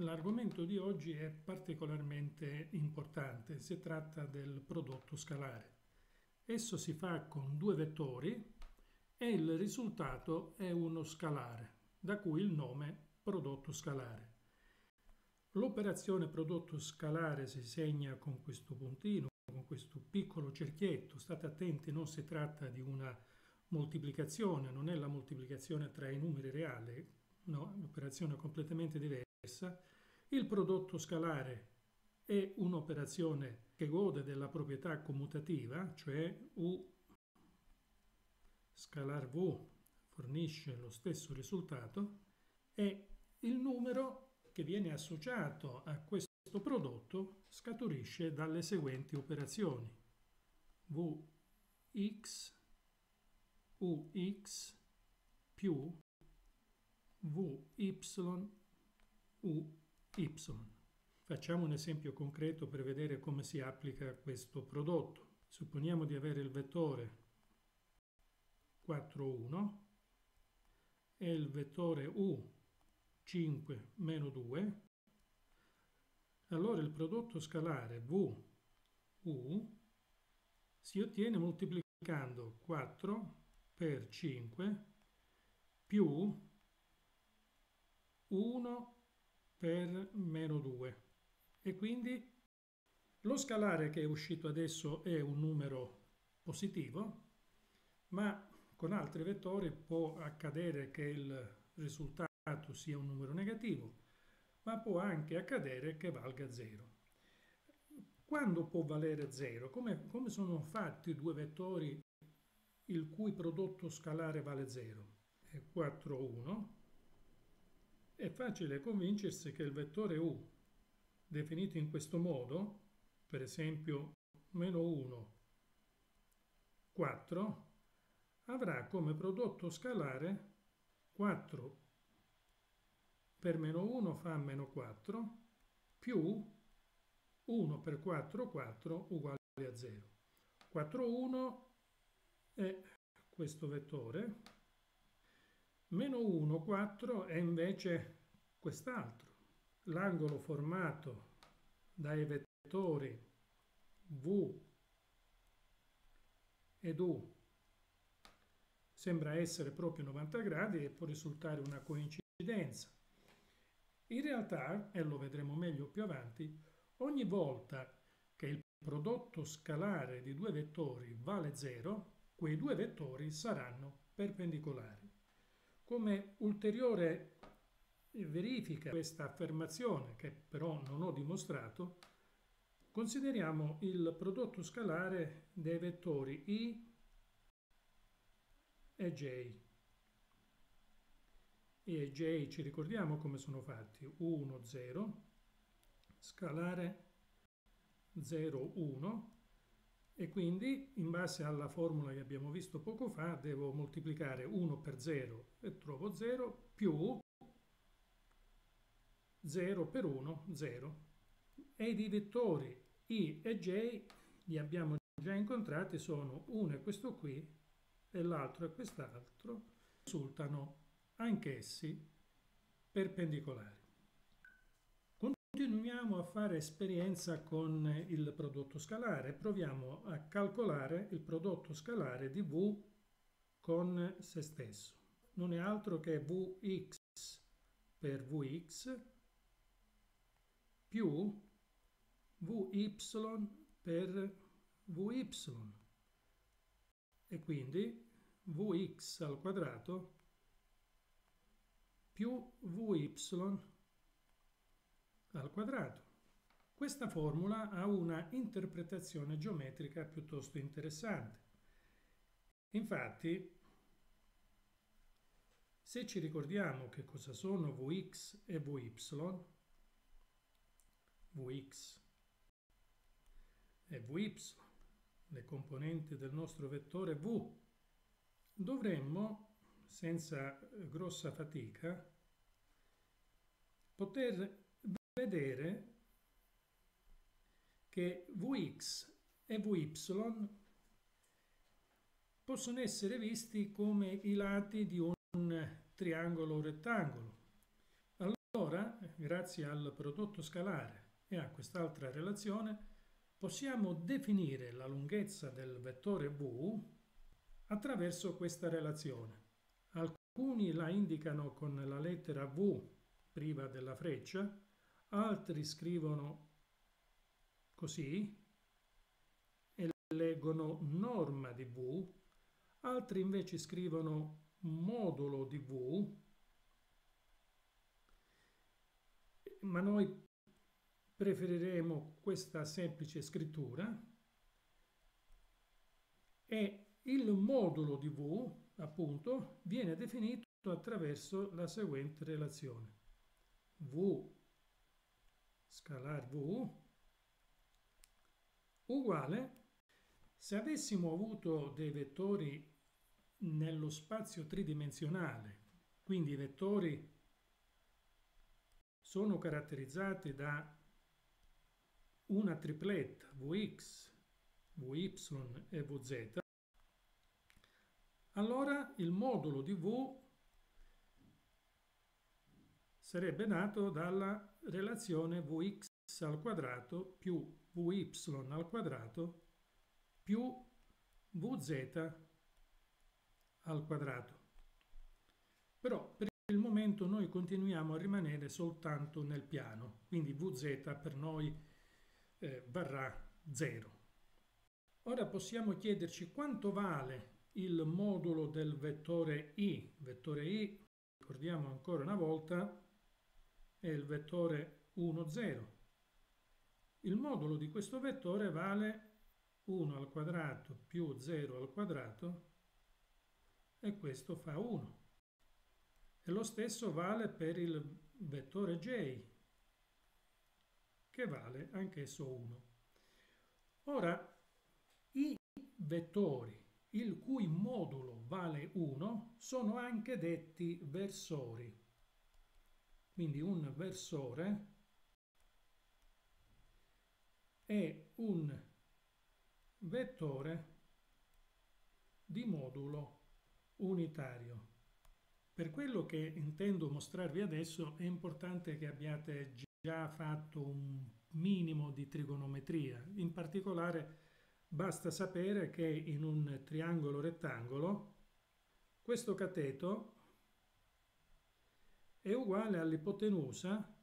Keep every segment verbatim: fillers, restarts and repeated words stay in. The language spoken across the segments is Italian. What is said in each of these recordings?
L'argomento di oggi è particolarmente importante, si tratta del prodotto scalare. Esso si fa con due vettori e il risultato è uno scalare, da cui il nome prodotto scalare. L'operazione prodotto scalare si segna con questo puntino, con questo piccolo cerchietto. State attenti, non si tratta di una moltiplicazione, non è la moltiplicazione tra i numeri reali, no, è un'operazione completamente diversa. Il prodotto scalare è un'operazione che gode della proprietà commutativa, cioè U scalar V fornisce lo stesso risultato, e il numero che viene associato a questo prodotto scaturisce dalle seguenti operazioni: Vx Ux più Vy U y. Facciamo un esempio concreto per vedere come si applica questo prodotto. Supponiamo di avere il vettore quattro, uno e il vettore U cinque, meno due. Allora il prodotto scalare V U si ottiene moltiplicando quattro per cinque più uno per meno due, e quindi lo scalare che è uscito adesso è un numero positivo, ma con altri vettori può accadere che il risultato sia un numero negativo, ma può anche accadere che valga zero. Quando può valere zero? Come, come sono fatti due vettori il cui prodotto scalare vale zero? È quattro, uno. È facile convincersi che il vettore U, definito in questo modo, per esempio meno uno, quattro, avrà come prodotto scalare quattro per meno uno fa meno quattro, più uno per quattro, quattro, uguale a zero. quattro, uno è questo vettore. Meno uno, quattro è invece quest'altro. L'angolo formato dai vettori V ed U sembra essere proprio novanta gradi e può risultare una coincidenza. In realtà, e lo vedremo meglio più avanti, ogni volta che il prodotto scalare di due vettori vale zero, quei due vettori saranno perpendicolari. Come ulteriore verifica di questa affermazione, che però non ho dimostrato, consideriamo il prodotto scalare dei vettori I e J. I e J ci ricordiamo come sono fatti: uno, zero, scalare zero, uno, e quindi in base alla formula che abbiamo visto poco fa devo moltiplicare uno per zero e trovo zero, più zero per uno, zero. E i vettori I e J li abbiamo già incontrati, sono uno è questo qui e l'altro è quest'altro, risultano anch'essi perpendicolari. Continuiamo a fare esperienza con il prodotto scalare. Proviamo a calcolare il prodotto scalare di V con se stesso. Non è altro che Vx per Vx più Vy per Vy, e quindi Vx al quadrato più Vy al quadrato. Questa formula ha una interpretazione geometrica piuttosto interessante. Infatti, se ci ricordiamo che cosa sono Vx e Vy, Vx e Vy, le componenti del nostro vettore V, dovremmo, senza grossa fatica, poter vedere che Vx e Vy possono essere visti come i lati di un triangolo rettangolo. Allora, grazie grazie al prodotto scalare e a quest'altra relazione, possiamo definire la lunghezza del vettore V attraverso questa relazione. Alcuni la indicano con la lettera V priva della freccia, altri scrivono così e leggono norma di V, altri invece scrivono modulo di V, ma noi preferiremo questa semplice scrittura, e il modulo di V, appunto, viene definito attraverso la seguente relazione. V scalar V uguale, se avessimo avuto dei vettori nello spazio tridimensionale, quindi i vettori sono caratterizzati da una tripletta Vx, Vy e Vz, allora il modulo di V sarebbe dato dalla relazione Vx al quadrato più Vy al quadrato più Vz al quadrato. Però per il momento noi continuiamo a rimanere soltanto nel piano, quindi Vz per noi eh, varrà zero. Ora possiamo chiederci quanto vale il modulo del vettore i. Vettore i, ricordiamo ancora una volta, è il vettore uno, zero. Il modulo di questo vettore vale uno al quadrato più zero al quadrato, e questo fa uno. E lo stesso vale per il vettore j, che vale anch'esso uno. Ora, i vettori il cui modulo vale uno sono anche detti versori. Quindi un versore è un vettore di modulo unitario. Per quello che intendo mostrarvi adesso è importante che abbiate già fatto un minimo di trigonometria. In particolare basta sapere che in un triangolo rettangolo questo cateto è uguale all'ipotenusa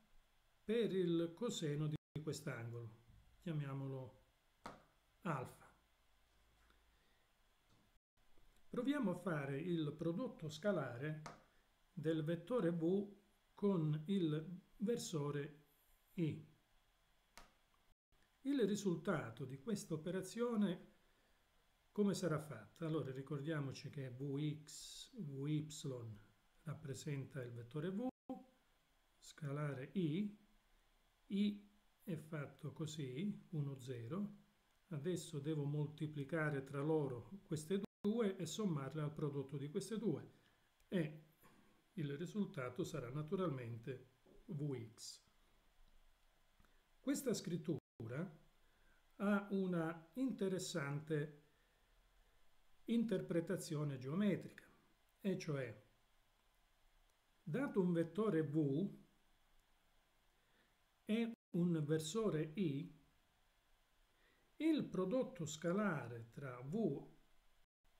per il coseno di quest'angolo, chiamiamolo alfa. Proviamo a fare il prodotto scalare del vettore V con il versore I. Il risultato di questa operazione come sarà fatta? Allora ricordiamoci che Vx, Vy rappresenta il vettore V, scalare I, I è fatto così, uno, zero. Adesso devo moltiplicare tra loro queste due e sommarle al prodotto di queste due, e il risultato sarà naturalmente Vx. Questa scrittura ha una interessante interpretazione geometrica, e cioè, dato un vettore V e un versore I, il prodotto scalare tra V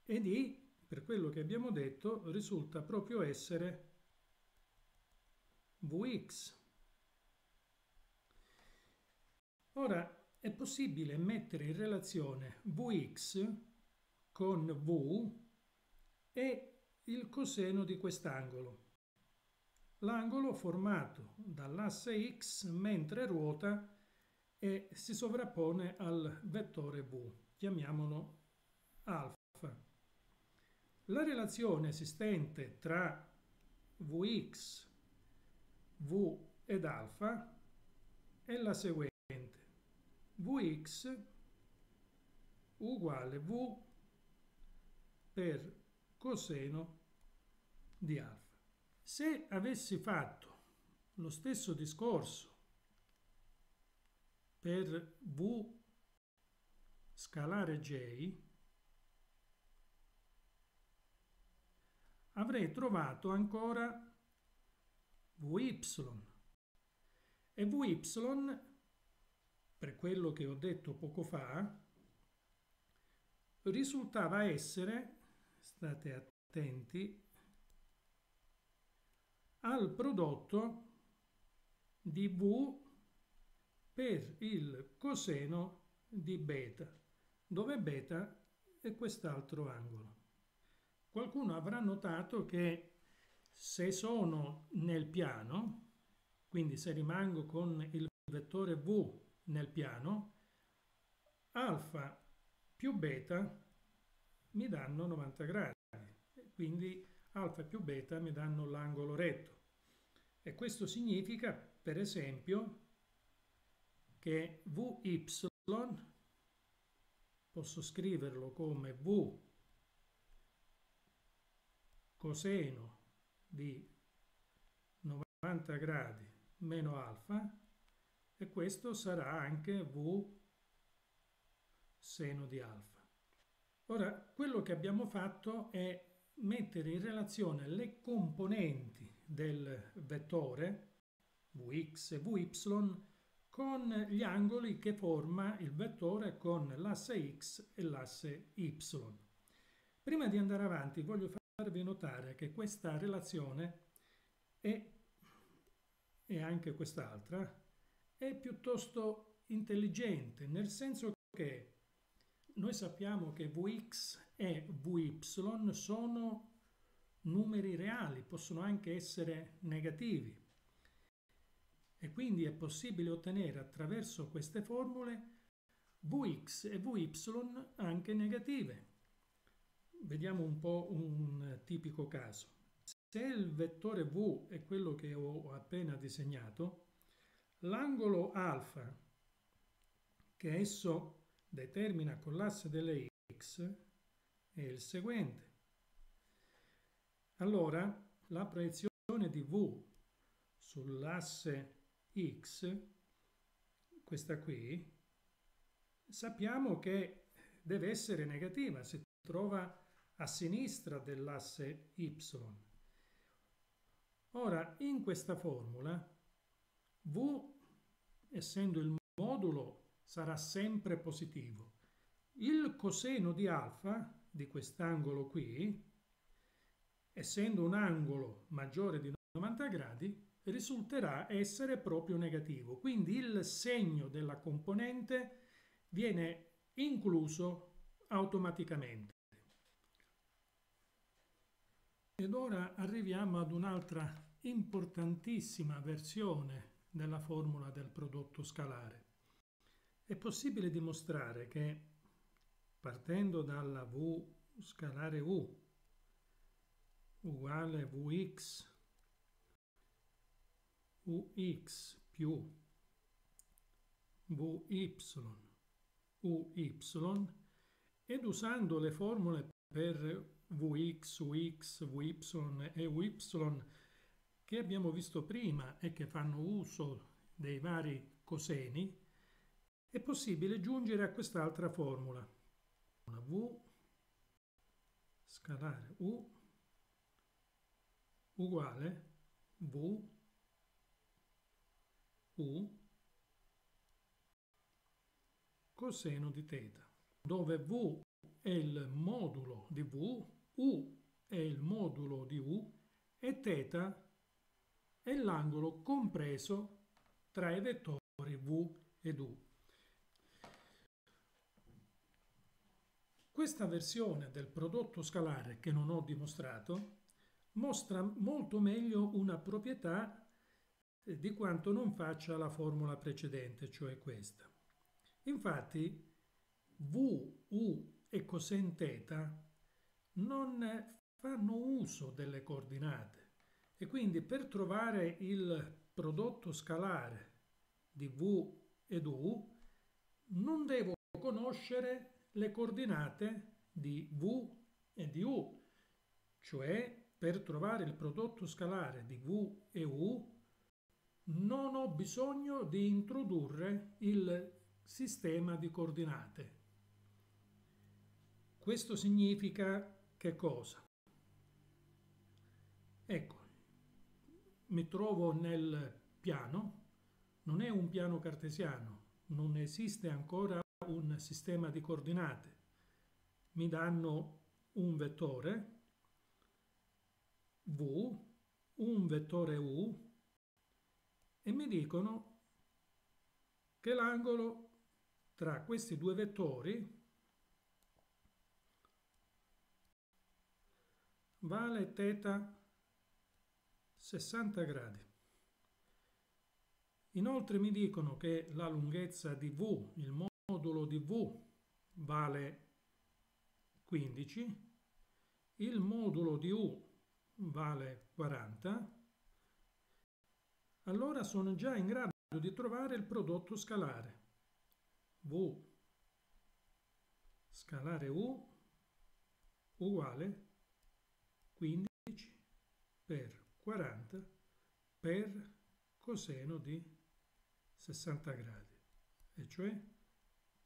ed I, per quello che abbiamo detto, risulta proprio essere Vx. Ora è possibile mettere in relazione Vx con V e il coseno di quest'angolo, l'angolo formato dall'asse x mentre ruota e si sovrappone al vettore V, chiamiamolo alfa. La relazione esistente tra Vx, V ed alfa è la seguente. Vx uguale V per coseno di alfa. Se avessi fatto lo stesso discorso per V scalare j, avrei trovato ancora Vy, E Vy, per quello che ho detto poco fa, risultava essere, state attenti, al prodotto di V per il coseno di beta, dove beta è quest'altro angolo. Qualcuno avrà notato che se sono nel piano, quindi se rimango con il vettore V nel piano, alfa più beta mi danno novanta gradi, quindi alfa più beta mi danno l'angolo retto. E questo significa, per esempio, che Vy posso scriverlo come V coseno di novanta gradi meno alfa, e questo sarà anche V seno di alfa. Ora, quello che abbiamo fatto è mettere in relazione le componenti del vettore Vx e Vy con gli angoli che forma il vettore con l'asse X e l'asse Y. Prima di andare avanti voglio farvi notare che questa relazione è, e anche quest'altra, è piuttosto intelligente, nel senso che noi sappiamo che Vx e Vy sono numeri reali, possono anche essere negativi, e quindi è possibile ottenere attraverso queste formule Vx e Vy anche negative. Vediamo un po' un tipico caso. Se il vettore V è quello che ho appena disegnato, l'angolo alfa che esso determina con l'asse delle x è il seguente. Allora, la proiezione di V sull'asse x, questa qui, sappiamo che deve essere negativa, si trova a sinistra dell'asse y. Ora, in questa formula, V, essendo il modulo, sarà sempre positivo. Il coseno di alfa di quest'angolo qui, essendo un angolo maggiore di novanta gradi, risulterà essere proprio negativo. Quindi il segno della componente viene incluso automaticamente. Ed ora arriviamo ad un'altra importantissima versione della formula del prodotto scalare. È possibile dimostrare che, partendo dalla V scalare U uguale Vx, Ux più Vy, Uy, ed usando le formule per Vx, Ux, Vy e Uy che abbiamo visto prima e che fanno uso dei vari coseni, è possibile giungere a quest'altra formula. Una V scalare U uguale V U coseno di θ, dove V è il modulo di V, U è il modulo di U e θ è l'angolo compreso tra i vettori V ed U. Questa versione del prodotto scalare che non ho dimostrato mostra molto meglio una proprietà di quanto non faccia la formula precedente, cioè questa. Infatti V, U e cosen θ non fanno uso delle coordinate, e quindi per trovare il prodotto scalare di V ed U non devo conoscere le coordinate di V e di U, cioè per trovare il prodotto scalare di V e U non ho bisogno di introdurre il sistema di coordinate. Questo significa che cosa? Ecco, mi trovo nel piano, non è un piano cartesiano, non esiste ancora un sistema di coordinate. Mi danno un vettore v, un vettore u, e mi dicono che l'angolo tra questi due vettori vale θ sessanta gradi. Inoltre mi dicono che la lunghezza di V, il modulo di V, vale quindici, il modulo di U vale quaranta. Allora sono già in grado di trovare il prodotto scalare. V scalare U uguale quindici per quaranta per coseno di sessanta gradi, e cioè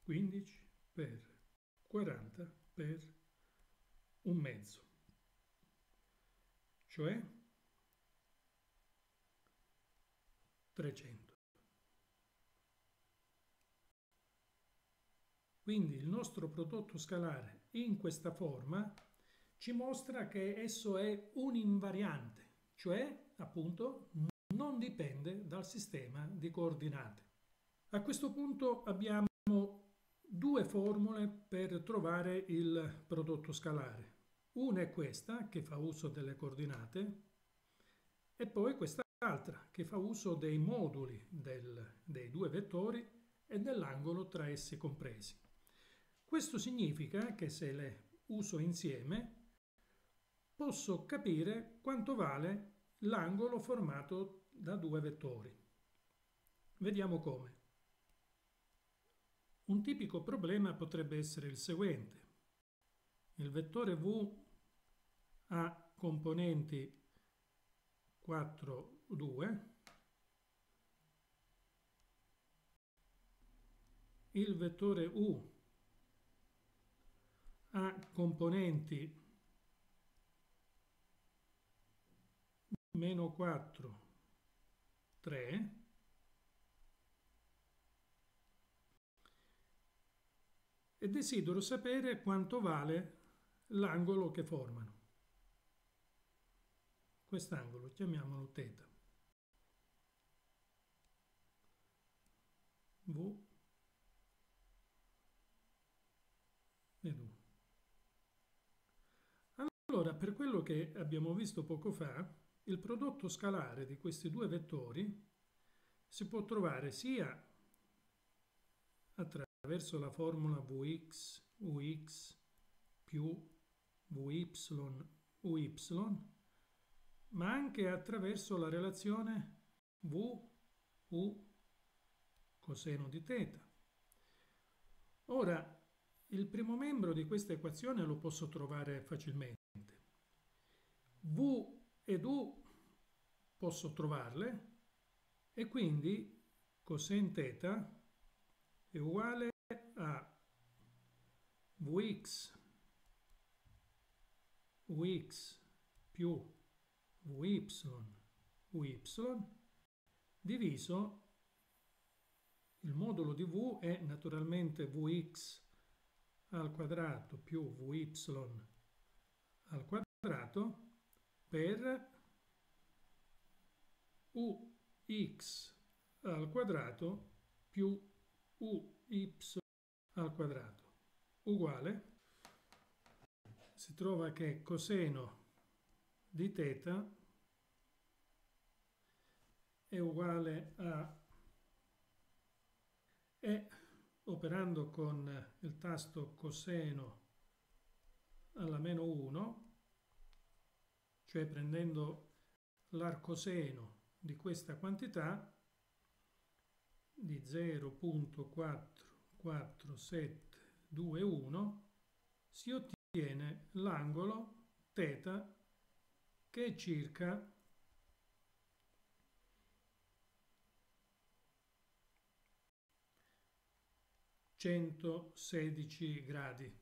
quindici per quaranta per un mezzo, cioè trecento. Quindi il nostro prodotto scalare in questa forma ci mostra che esso è un invariante, cioè appunto non dipende dal sistema di coordinate. A questo punto abbiamo due formule per trovare il prodotto scalare. Una è questa, che fa uso delle coordinate, e poi quest'altra, che fa uso dei moduli del, dei due vettori e dell'angolo tra essi compresi. Questo significa che se le uso insieme posso capire quanto vale l'angolo formato da due vettori. Vediamo come. Un tipico problema potrebbe essere il seguente. Il vettore V ha componenti quattro, due. Il vettore U ha componenti meno quattro, tre, e desidero sapere quanto vale l'angolo che formano. Quest'angolo chiamiamolo θ. V ed U. Allora, per quello che abbiamo visto poco fa, il prodotto scalare di questi due vettori si può trovare sia attraverso la formula Vx Ux più Vy Uy, ma anche attraverso la relazione V U coseno di θ. Ora, il primo membro di questa equazione lo posso trovare facilmente. V ed U posso trovarle, e quindi cosen θ è uguale a Vx Ux più Vy Uy diviso il modulo di V è naturalmente Vx al quadrato più Vy al quadrato per Ux al quadrato più Uy al quadrato, uguale, si trova che coseno di θ è uguale a, e operando con il tasto coseno alla meno uno, cioè prendendo l'arcoseno di questa quantità di zero virgola quattro quattro sette due uno, si ottiene l'angolo θ, che è circa centosedici gradi.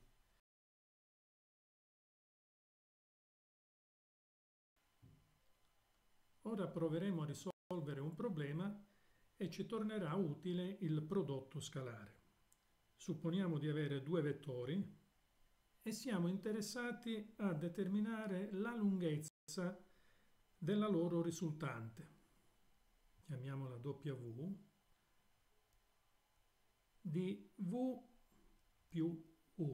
Ora proveremo a risolvere un problema e ci tornerà utile il prodotto scalare. Supponiamo di avere due vettori e siamo interessati a determinare la lunghezza della loro risultante. Chiamiamola W di V più U.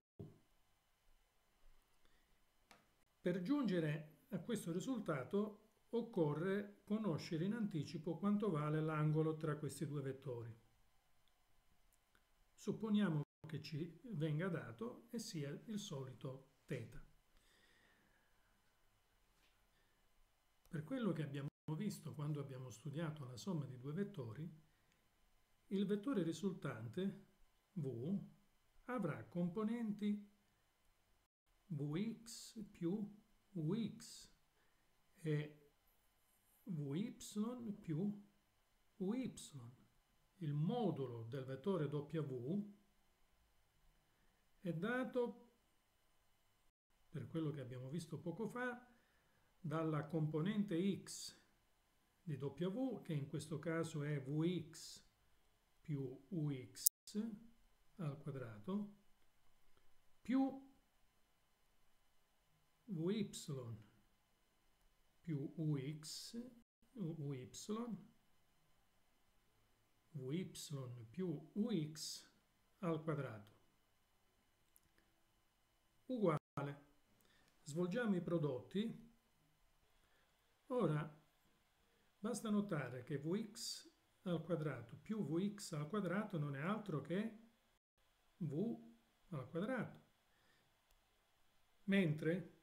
Per giungere a questo risultato occorre conoscere in anticipo quanto vale l'angolo tra questi due vettori. Supponiamo che ci venga dato e sia il solito θ. Per quello che abbiamo visto quando abbiamo studiato la somma di due vettori, il vettore risultante V avrà componenti Vx più Ux e Vy più Uy. Il modulo del vettore W è dato, per quello che abbiamo visto poco fa, dalla componente X di W, che in questo caso è Vx più Ux al quadrato, più Vy più Ux, Uy, Vy più Ux al quadrato. Uguale. Svolgiamo i prodotti. Ora, basta notare che Vx al quadrato più Vx al quadrato non è altro che V al quadrato, mentre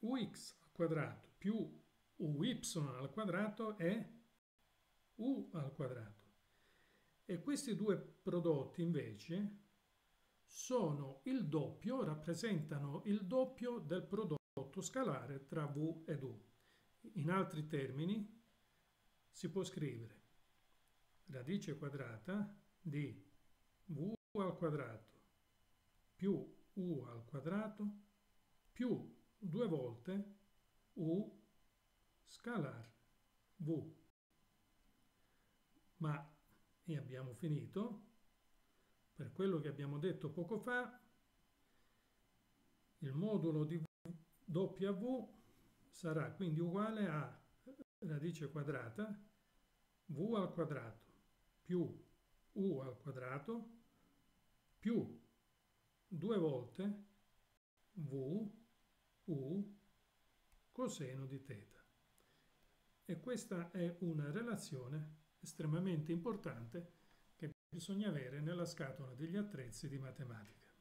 Ux al quadrato più Uy al quadrato è U al quadrato. E questi due prodotti invece sono il doppio, rappresentano il doppio del prodotto scalare tra V ed U. In altri termini si può scrivere radice quadrata di V al quadrato più U al quadrato più due volte U scalar V. Ma, e abbiamo finito, per quello che abbiamo detto poco fa, il modulo di W sarà quindi uguale a radice quadrata V al quadrato più U al quadrato più due volte V U coseno di θ. E questa è una relazione estremamente importante che bisogna avere nella scatola degli attrezzi di matematica.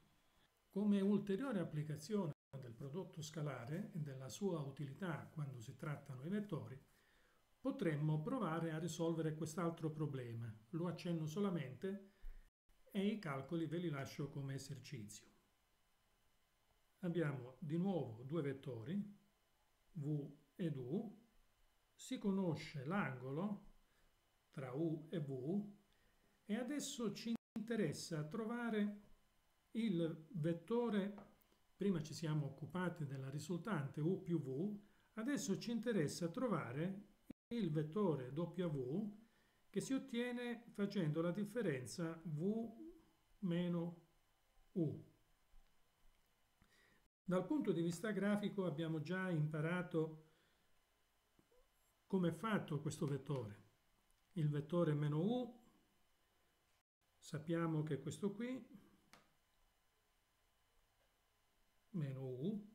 Come ulteriore applicazione del prodotto scalare e della sua utilità quando si trattano i vettori, potremmo provare a risolvere quest'altro problema. Lo accenno solamente e i calcoli ve li lascio come esercizio. Abbiamo di nuovo due vettori, V ed U. Si conosce l'angolo tra U e V e adesso ci interessa trovare il vettore. Prima ci siamo occupati della risultante U più V, adesso ci interessa trovare il vettore W che si ottiene facendo la differenza V meno U. Dal punto di vista grafico abbiamo già imparato come è fatto questo vettore. Il vettore meno U, sappiamo che questo qui, meno U,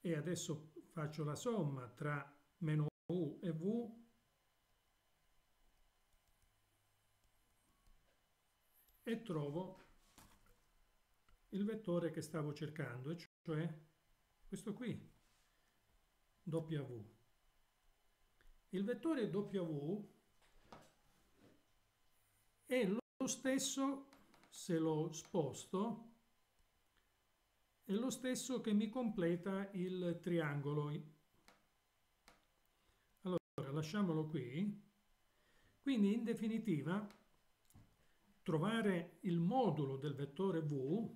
e adesso faccio la somma tra meno U e V, e trovo il vettore che stavo cercando, e cioè questo qui, W. Il vettore W è lo stesso, se lo sposto, è lo stesso che mi completa il triangolo. Allora, lasciamolo qui. Quindi, in definitiva, trovare il modulo del vettore V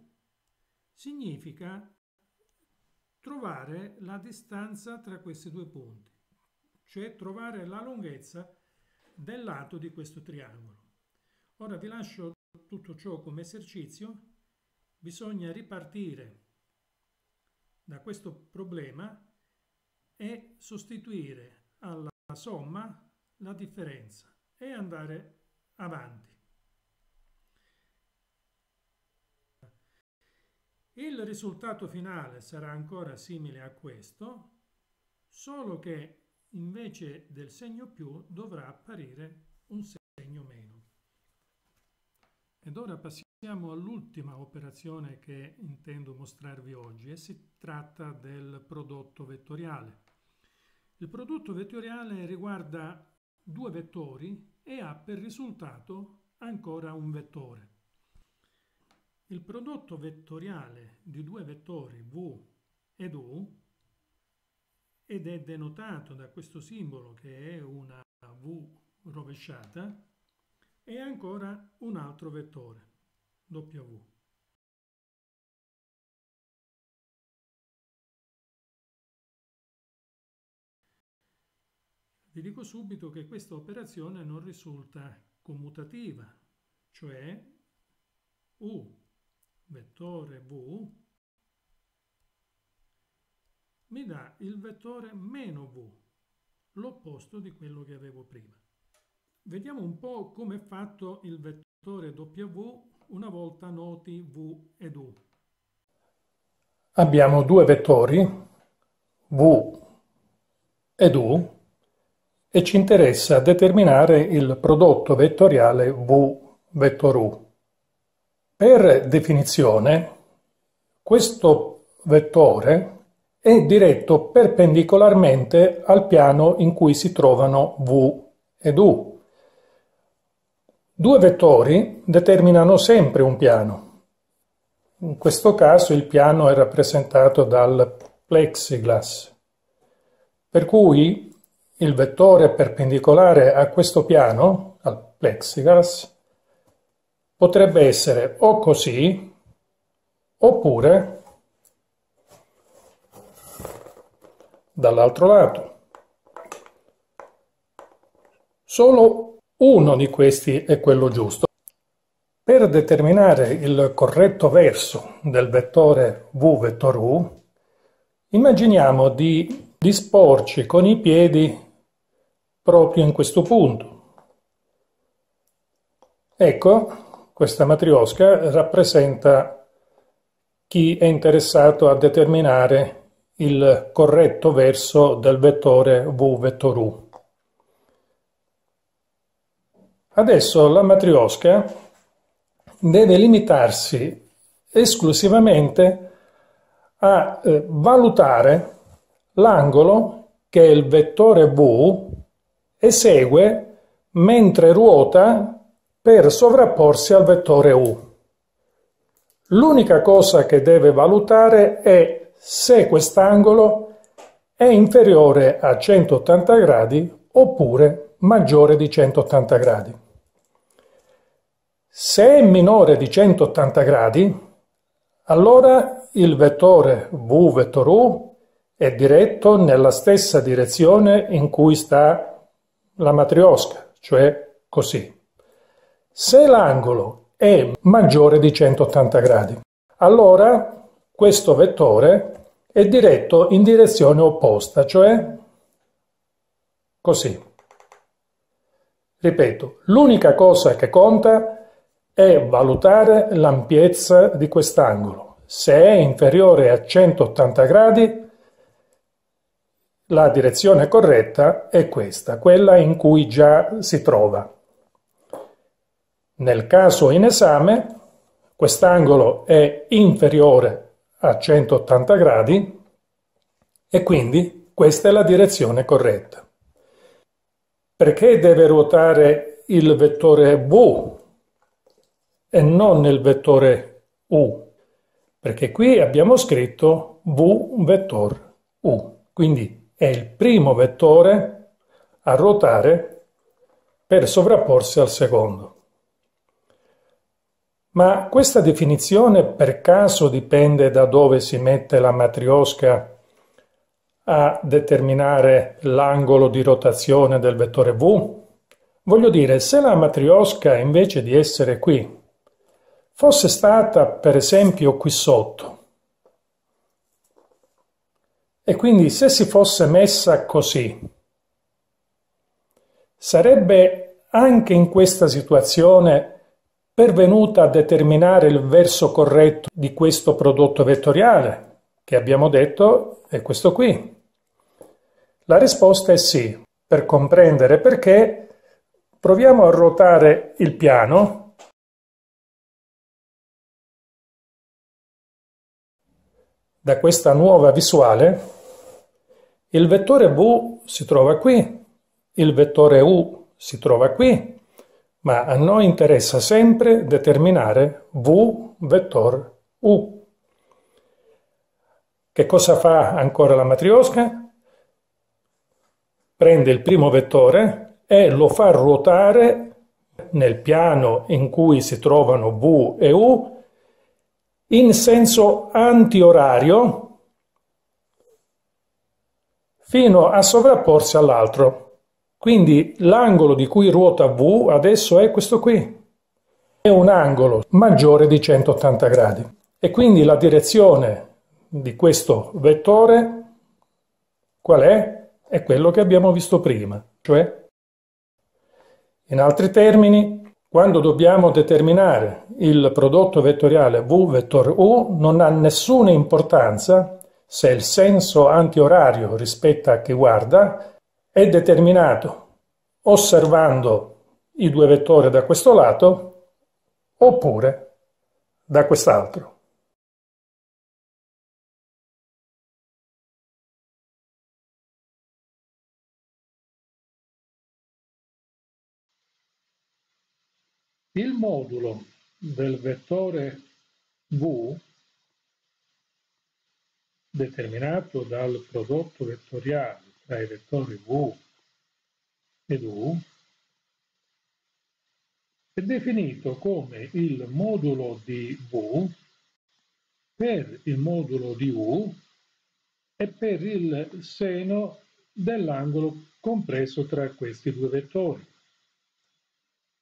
significa trovare la distanza tra questi due punti, cioè trovare la lunghezza del lato di questo triangolo. Ora vi lascio tutto ciò come esercizio. Bisogna ripartire da questo problema e sostituire alla somma la differenza e andare avanti. Il risultato finale sarà ancora simile a questo, solo che invece del segno più dovrà apparire un segno meno. Ed ora passiamo all'ultima operazione che intendo mostrarvi oggi e si tratta del prodotto vettoriale. Il prodotto vettoriale riguarda due vettori e ha per risultato ancora un vettore. Il prodotto vettoriale di due vettori V ed U, ed è denotato da questo simbolo che è una V rovesciata, è ancora un altro vettore, W. Vi dico subito che questa operazione non risulta commutativa, cioè U vettore V mi dà il vettore meno V, l'opposto di quello che avevo prima. Vediamo un po' come è fatto il vettore W una volta noti V ed U. Abbiamo due vettori, V ed U, e ci interessa determinare il prodotto vettoriale V vettor U. Per definizione, questo vettore è diretto perpendicolarmente al piano in cui si trovano V ed U. Due vettori determinano sempre un piano. In questo caso il piano è rappresentato dal plexiglass, per cui il vettore perpendicolare a questo piano, al plexiglass, potrebbe essere o così, oppure dall'altro lato. Solo uno di questi è quello giusto. Per determinare il corretto verso del vettore V vettor U, immaginiamo di disporci con i piedi proprio in questo punto. Ecco. Questa matriosca rappresenta chi è interessato a determinare il corretto verso del vettore V vettor U. Adesso la matriosca deve limitarsi esclusivamente a valutare l'angolo che il vettore V esegue mentre ruota per sovrapporsi al vettore U. L'unica cosa che deve valutare è se quest'angolo è inferiore a centottanta gradi oppure maggiore di centottanta gradi. Se è minore di centottanta gradi, allora il vettore V vettor U è diretto nella stessa direzione in cui sta la matriosca, cioè così. Se l'angolo è maggiore di centottanta gradi, allora questo vettore è diretto in direzione opposta, cioè così. Ripeto, l'unica cosa che conta è valutare l'ampiezza di quest'angolo. Se è inferiore a centottanta gradi, la direzione corretta è questa, quella in cui già si trova. Nel caso in esame, quest'angolo è inferiore a centottanta gradi e quindi questa è la direzione corretta. Perché deve ruotare il vettore V e non il vettore U? Perché qui abbiamo scritto V vettor U, quindi è il primo vettore a ruotare per sovrapporsi al secondo. Ma questa definizione per caso dipende da dove si mette la matriosca a determinare l'angolo di rotazione del vettore V? Voglio dire, se la matrioska, invece di essere qui, fosse stata, per esempio, qui sotto, e quindi se si fosse messa così, sarebbe anche in questa situazione pervenuta a determinare il verso corretto di questo prodotto vettoriale, che abbiamo detto è questo qui? La risposta è sì. Per comprendere perché, proviamo a ruotare il piano da questa nuova visuale. Il vettore v si trova qui, il vettore u si trova qui, ma a noi interessa sempre determinare v vettor u. Che cosa fa ancora la matrioska? Prende il primo vettore e lo fa ruotare nel piano in cui si trovano v e u in senso antiorario fino a sovrapporsi all'altro. Quindi l'angolo di cui ruota V adesso è questo qui, è un angolo maggiore di centottanta gradi e quindi la direzione di questo vettore qual è? È quello che abbiamo visto prima, cioè in altri termini quando dobbiamo determinare il prodotto vettoriale V vettor U non ha nessuna importanza se il senso antiorario rispetto a chi guarda è determinato osservando i due vettori da questo lato oppure da quest'altro. Il modulo del vettore V determinato dal prodotto vettoriale tra i vettori V ed U, è definito come il modulo di V per il modulo di U e per il seno dell'angolo compreso tra questi due vettori.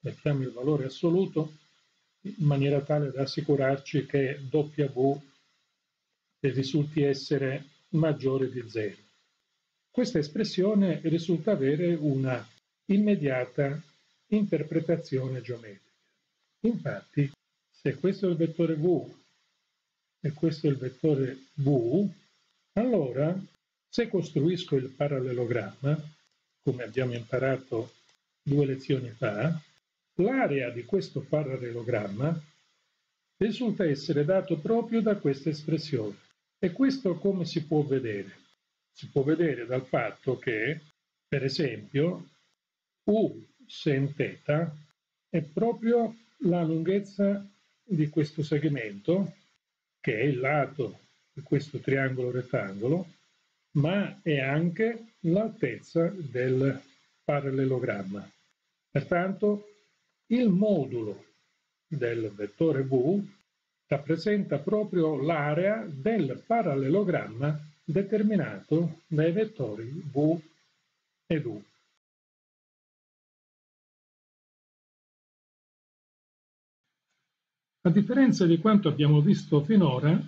Mettiamo il valore assoluto in maniera tale da assicurarci che W risulti essere maggiore di zero. Questa espressione risulta avere una immediata interpretazione geometrica. Infatti, se questo è il vettore V e questo è il vettore V, allora se costruisco il parallelogramma, come abbiamo imparato due lezioni fa, l'area di questo parallelogramma risulta essere dato proprio da questa espressione. E questo come si può vedere? Si può vedere dal fatto che, per esempio, U sen θ è proprio la lunghezza di questo segmento, che è il lato di questo triangolo rettangolo, ma è anche l'altezza del parallelogramma. Pertanto, il modulo del vettore V rappresenta proprio l'area del parallelogramma determinato dai vettori V ed U. A differenza di quanto abbiamo visto finora,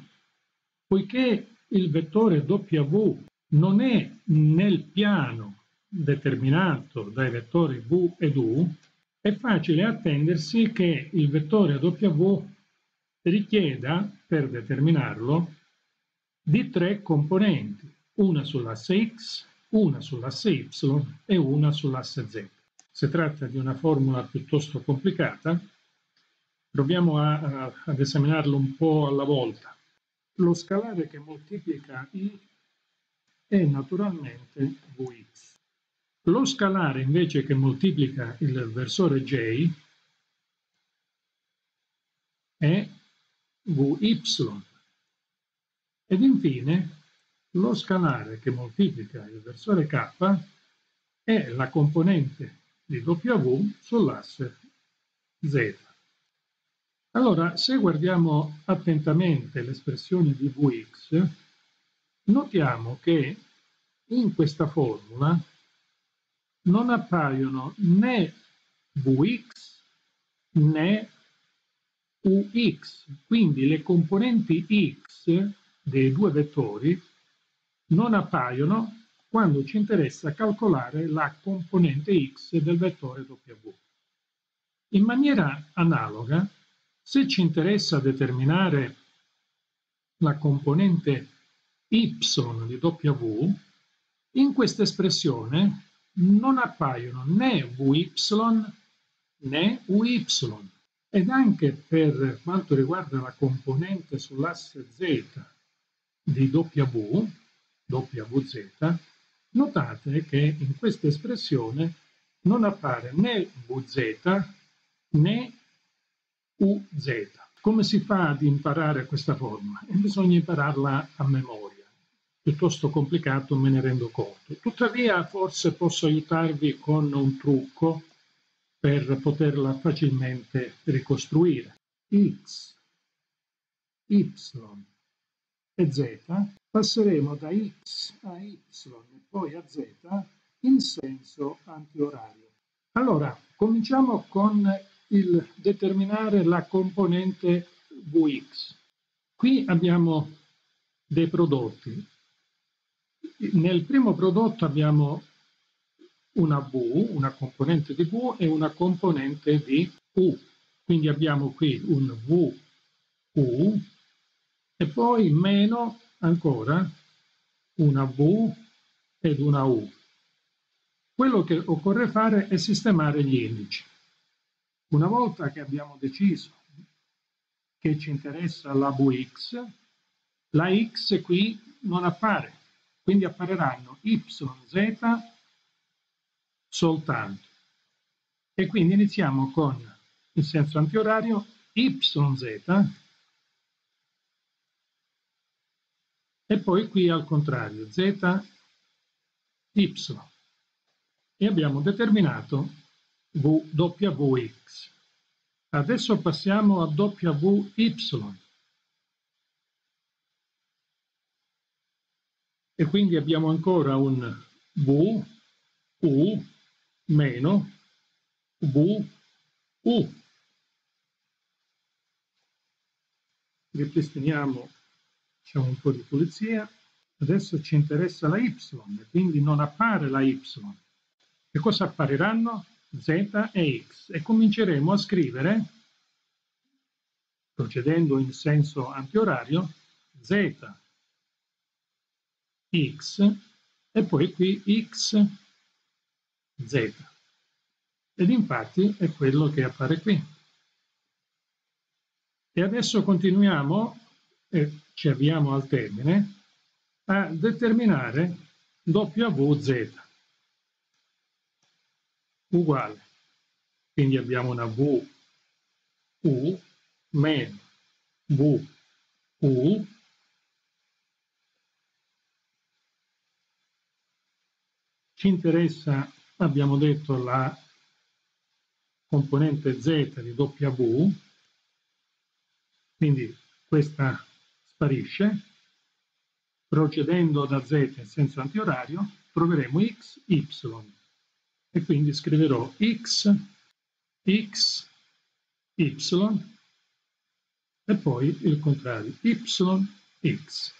poiché il vettore W non è nel piano determinato dai vettori V ed U, è facile attendersi che il vettore W richieda, per determinarlo, di tre componenti, una sull'asse X, una sull'asse Y e una sull'asse Z. Si tratta di una formula piuttosto complicata, proviamo a, a, ad esaminarlo un po' alla volta. Lo scalare che moltiplica I è naturalmente Vx. Lo scalare invece che moltiplica il versore J è Vy. Ed infine lo scalare che moltiplica il versore K è la componente di W sull'asse Z. Allora, se guardiamo attentamente l'espressione di Vx, notiamo che in questa formula non appaiono né Vx né Ux, quindi le componenti x dei due vettori non appaiono quando ci interessa calcolare la componente x del vettore w. In maniera analoga, se ci interessa determinare la componente y di w, in questa espressione non appaiono né vy né uy. Ed anche per quanto riguarda la componente sull'asse z di w, wz, notate che in questa espressione non appare né vz né uz. Come si fa ad imparare questa forma? E bisogna impararla a memoria. Piuttosto complicato, me ne rendo conto. Tuttavia, forse posso aiutarvi con un trucco per poterla facilmente ricostruire. X, Y e Z, passeremo da X a Y e poi a Z in senso antiorario. Allora, cominciamo con il determinare la componente Vx. Qui abbiamo dei prodotti. Nel primo prodotto abbiamo una V, una componente di V e una componente di U. Quindi abbiamo qui un V U e poi meno ancora una V ed una U. Quello che occorre fare è sistemare gli indici. Una volta che abbiamo deciso che ci interessa la Vx, la X qui non appare, quindi appariranno Y Z soltanto. E quindi iniziamo con, in senso antiorario, Y Z e poi qui al contrario, Z Y. E abbiamo determinato Wx. Adesso passiamo a Wy. E quindi abbiamo ancora un V, U, meno, V, U. Ripristiniamo, facciamo un po' di pulizia. Adesso ci interessa la Y, quindi non appare la Y. Che cosa appariranno? Z e X. E cominceremo a scrivere, procedendo in senso antiorario, Z, X e poi qui X, Z. Ed infatti è quello che appare qui. E adesso continuiamo, e ci avviamo al termine, a determinare W Z uguale. Quindi abbiamo una V, U, meno V, U, ci interessa, abbiamo detto, la componente Z di W, quindi questa sparisce. Procedendo da Z in senso antiorario, troveremo X, Y. E quindi scriverò X, X, Y e poi il contrario, Y, X.